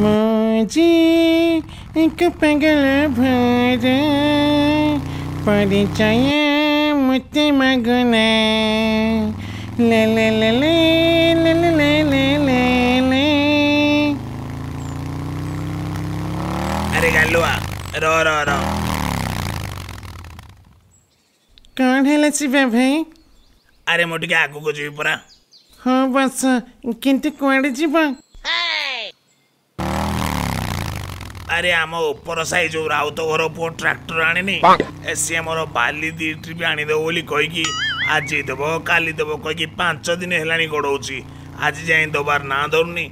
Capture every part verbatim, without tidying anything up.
मुझे एक पगला भरा परिचय मुझे मांगना ले ले ले ले ले ले ले ले। अरे गालुआ रो रो रो। कौन है लसीबा भाई? अरे मोटी आगू को जी पूरा हाँ बस किंतु कौन जीवा? अरे आम ऊपर साई जो राउत घर पुओ ट्राक्टर आने सी मोर बाली दी ट्रिप आनीदेव बोली कहीकि आज देव काली देव कहीकि पांच दिन है गड़ौची आज जाए दबार ना धरुनी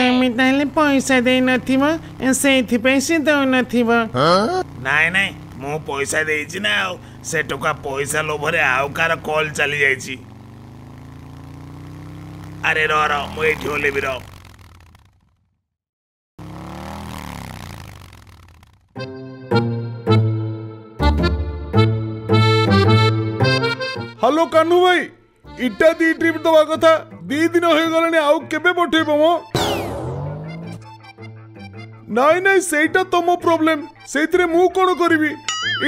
तुम तेल पैसा दे नी दौ नाई नाई मु पैसा देना से टका पैसा लोभरे आउ कार कल चली जाइए। अरे र र मु एठी होले भी र हेलो कान्हू भाई इटा दी ट्रिप दवा कथा दी दिन हो गलाने आउ केबे पठेब मो नाई नाई सेटा तो मो प्रॉब्लम सेतरे मु कोन करबी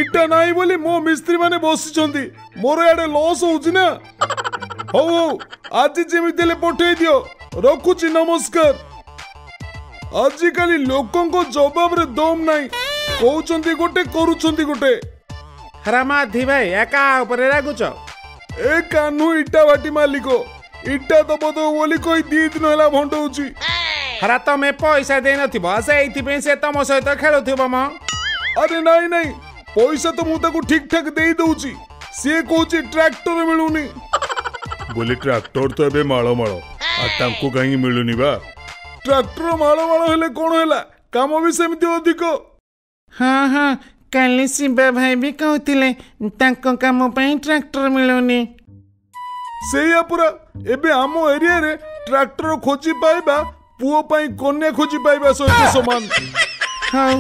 इटा नाई बोली मो मिस्त्री माने बसि छंदी मोर याडे लॉस होउची ना हो आज जेमि देले पठे दियो रखुची नमस्कार। आज काली लोकन को जवाब रे दम नाई कहउचंदी गोटे करूचंदी गोटे हरामाधी भाई एका ऊपर रागुच ए कान्हू इटा वाटी मालिक इटा तो बदो बोली कोई दी दिन होला भंडौची हरा तमे पैसा दे नथिबो सेइति पे से तमो सहित खेलुथिबो म। अरे नहीं नहीं पैसा तो मु ताकू ठीक ठाक देई दउची से कोची ट्रैक्टर मिलुनी बोली ट्रैक्टर तो बे माळो माळो आ तांकू काई मिलुनी बा ट्रैक्टर माळो माळो हेले कोन होला काम भी सेमति अधिक। हां हां काली शिवा भाई भी कहते कम ट्रैक्टर मिलूनी से पूरा एबे आमो एरिया रे ट्रैक्टर खोजी पाइबा पुओ पाई कन्या खोजी पाइबा सहित समान। हाँ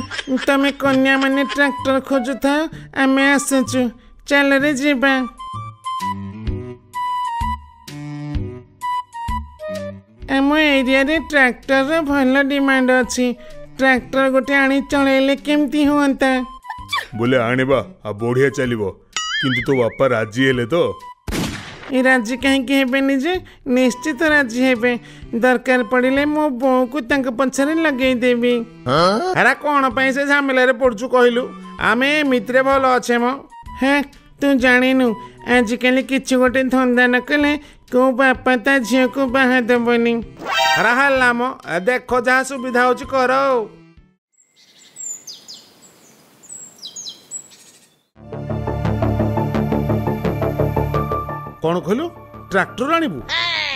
तमें कन्या माने ट्रैक्टर खोजु था आम आसचु चल रे जीवा। आम एरिया रे ट्रैक्टर भल डिमांड अच्छी ट्रैक्टर गोटे आनी चलैले केमती होता बोले आनेबा आ बढ़िया चलिबो किंतु तो बापा राजी हेले तो ए राजी काहे के हेबे निजे निश्चित राजी हेबे दरकार पड़िले मो बो को तंग पंछरे लगेई देबी। हां हरा कोन पैसे झमेले रे पड़चू कहिलु आमे मित्रे भलो अछे मो हे तू जानिनु आज काली किछु गोटे धंदा न कले को बापा ता झियो को बाहा देबनी हरा हल्ला मो देखो जहा सुविधा होची करो। कौन कहलु ट्रैक्टर आनिबु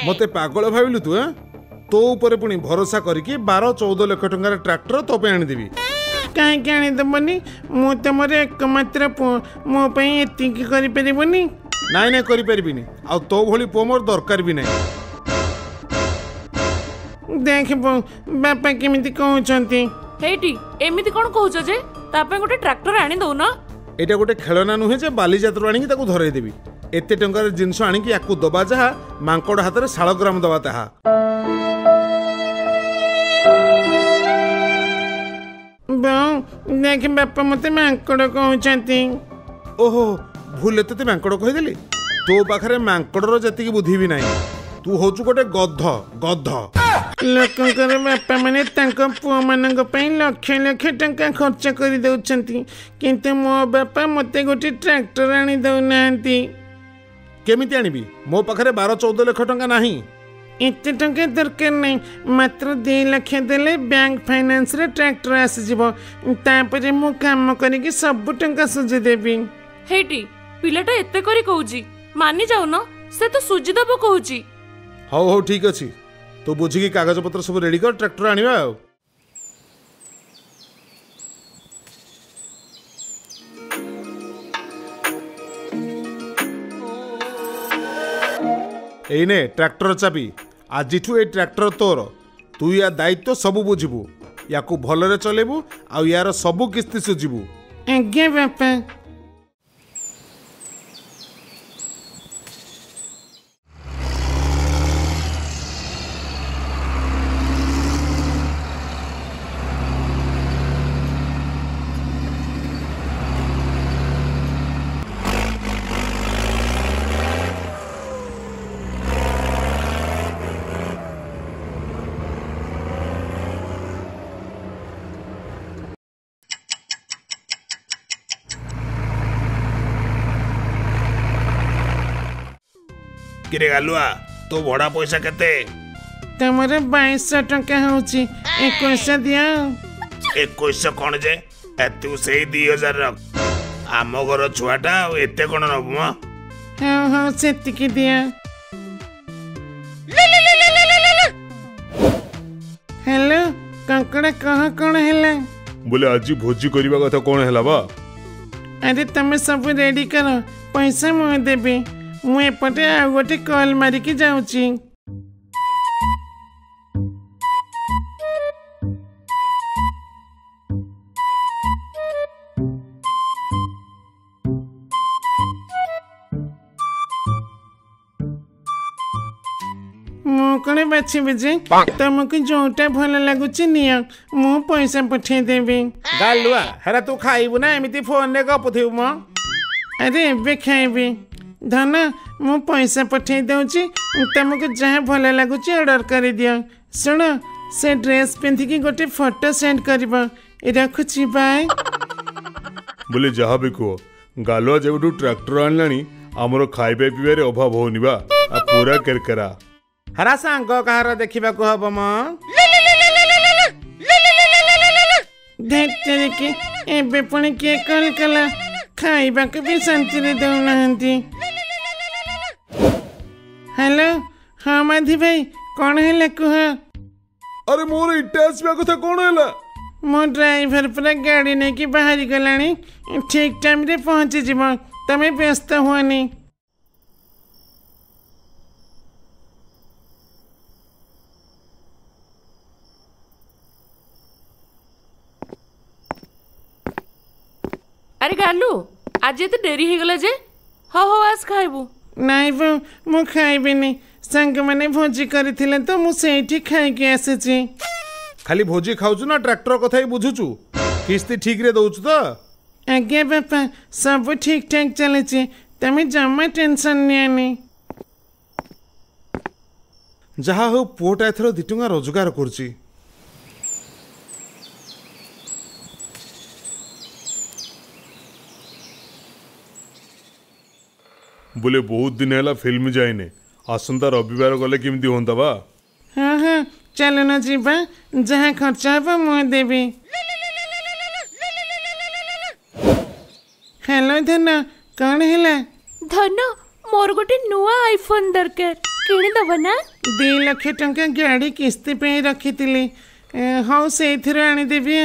मते पागल भाविलु तू हां तो ऊपर पुणी भरोसा करके बारह चौदह लाख टंका ट्रैक्टर तो पे आनी देबी काहे के आनी दबनी मु तमरे एकमात्र मो पई एति की करि परबनी नाइ नाइ करि परबिनी आ तो भोली पोमर दरकार भी नहीं देख बापा केमिति कहउचंती हेटी एमिति कोन कहउछ जे तापे गोटे ट्रैक्टर आनी दउ ना एटा गोटे खेलना नुहे जे बाली जात्रा आनी ताको धरै देबी एते टंकार जिनस आनिकी याकू दबा जहा मांकड़ हाथ रे सालग्राम दबा ताहा देख बापा मते मांकड़ कहउचंती ओहो भूल तते मांकड़ कहि देली तो पाखरे मांकड़ रो जति की बुद्धि भी नाही तू होचु गोटे गध गध लोकंकर बापा माने तांको पुओ मानंक पई लक्ष लक्ष टंका खर्च करि दउचंती किंतु मो बापा मते गोटे ट्रैक्टर आनी दउ नांती केमिति आनिबी मो पाखरे बारह चौदह लाख टंका नाही एते टंका दरकार नहीं मात्र दो लाख देले बैंक फाइनेंस रे ट्रैक्टर आसी जीवो तापरे मो काम करिके सब टंका सुझे देबी हेटी पिलाटा एते करी कहउजी मानि जाउ न से तो सुझी दबो कहउजी हाउ हाउ ठीक अछि तो बुझी की कागज पत्र सब रेडी कर ट्रैक्टर आनिबा। एने ट्रैक्टर चाबी आज ए ट्रैक्टर तोर तु या दायित्व सब बुझबू या भलरे चलेबू आ यार सबु किस्ती सुझिबू। आज्ञा बापा। किरे गालुआ तो भड़ा पैसा केते तमरे बाईस सौ टका होउची इक्कीस सौ दिया इक्कीस सौ कोन जे एतु सेही दो हज़ार रख आम घर छुआटा एते कोन नबु म हां हां सेति के दिया ले ले ले ले ले ले हेलो कंकड़ा कहां कोन हेला बोले आज भोजी करबा कथा कोन हेला बा अरे तमे सब रेडी करो पैसा म देबे मु एपटे आउ गोटे कॉल मारिकी जाउची। मु कोने बाछी बिजे तमको जोटा भल लागुची निया मु पैसा पठे देबे। गालुआ हरा तू खाइबु ना एमिति फोन ने गपुथिउ म अरे एबे खाइबे धना मु पैसा पठे देउची तमको जहा भल लागुची ऑर्डर कर दिया सुन से ड्रेस पेंथि की गोटे फोटो सेंड करबा ए रखुची बाय बोले जहा भी को गालुआ जेबडू ट्रैक्टर आनलानी हमरो खाइबे पिबे रे अभाव होनी बा आ पूरा करकरा हरा सांग कहार देखिबा को हबो म ले ले ले ले ले देख तेरे के ए बेपणी के कल कला खाइबा के भी शांति रे देउना हंती। हेलो हां माधी भाई कौन हैला कुह अरे मोर इटास बा कथा कौन हैला मो ड्राइवर पूरा गाड़ी ने की बाहरी गलाणी ठीक टाइम रे पहुंच जिवो तमे व्यस्त होनी अरे गालू आज तो देरी हो गला जे हो हो आज खाइबू नाइ बो मु खाइबिनी संग माने भोजी करिथिले तो मु सेठी खाइ के आसे छी खाली भोजी खाउछु ना ट्रैक्टर कथाई बुझुछु किस्ती ठीक रे दउछु तो आगे बापा सब ठीक ठाक चले छी तमे जम्मा टेंशन नियानी जहा हो पोटा एथरो दिटुंगा रोजगार करछी। बोले बहुत दिन हैला फिल्म जाइने आसंता रविवार गले किमती होंता बा हां हां चलो ना जीवा जहां खर्चा बा मोय देबी। हेलो धना कौन हैला धना मोर गोटे नुवा आईफोन दरकार किनी दबो ना दो लाख टका गाड़ी किस्ती पे रखी थिली हाउ सेथिर आनी देबी।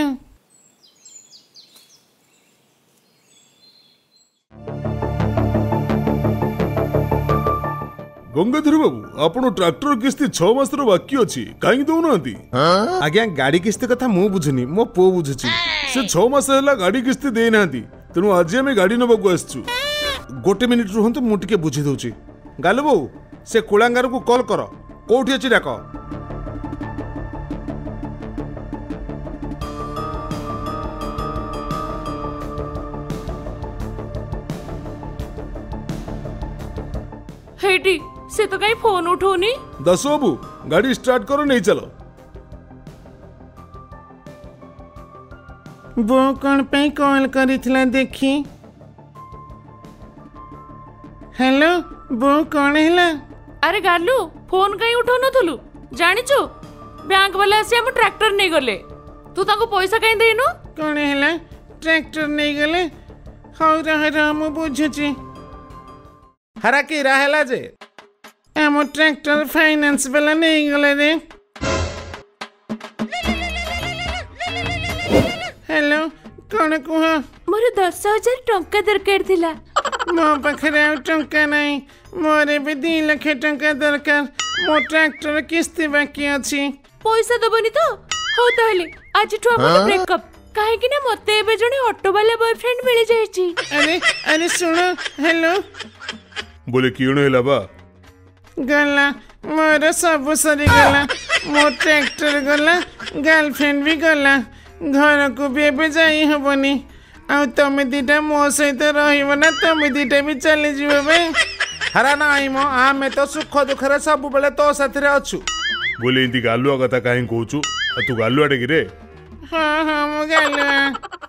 गंगाधर बाबू आपनो ट्रैक्टर किस्ती छह मास रो बाकी अछि काई दो नथि हां आज्ञा गाड़ी किस्ती कथा मु बुझनी मो पो बुझुची से छह मास हला गाड़ी किस्ती दे नाथि तनु आज हम गाड़ी नबा को आसछु गोटे मिनिट रहंत मु टिके बुझी दउची। गालू बाबू से कुलांगार को कॉल करो कोठी अछि डाको हेडी से तो कहीं फोन उठोनी दसो बाबू गाड़ी स्टार्ट करो नहीं चलो वो कौन पे कॉल करितला देखी। हेलो वो कौन हैला अरे गालू फोन कहीं उठोनो थलु जानि छु बैंक वाला से हम ट्रैक्टर नहीं गले तू ताको पैसा कहीं देनो कौन हैला ट्रैक्टर नहीं गले हाउ रह रह हम बुझुची हरा की राहला जे एमो ट्रैक्टर फाइनेंस वाला नहीं गले रे। हेलो कौन कुहा मोर दस हज़ार टंका दरकार थिला मो पाखरे आ टंका नहीं मोरे भी दो लाख टंका दरकार मो ट्रैक्टर किस्ती बाकी अछि पैसा दबोनी तो हो ताले आज ठो हमर ब्रेकअप काहे कि ना मते एबे जने ऑटो वाला बॉयफ्रेंड मिल जाय छी। अरे अरे सुनो हेलो बोले कियो हेला बा गला मोर सब सरी गला मोर ट्रैक्टर गला गर्लफ्रेंड भी गला घर को भी एबे जाई हबनी आ तुम दीटा मो सहित रहिबो ना तुम दीटा भी चले जीवो बे हरा नाई मो आ मैं तो सुख दुख रे सब बेले तो साथ रे अछु बोले इंदी गालुआ कथा काहे कहू छु तू गालुआ टे रे। हां हां मो गालुआ।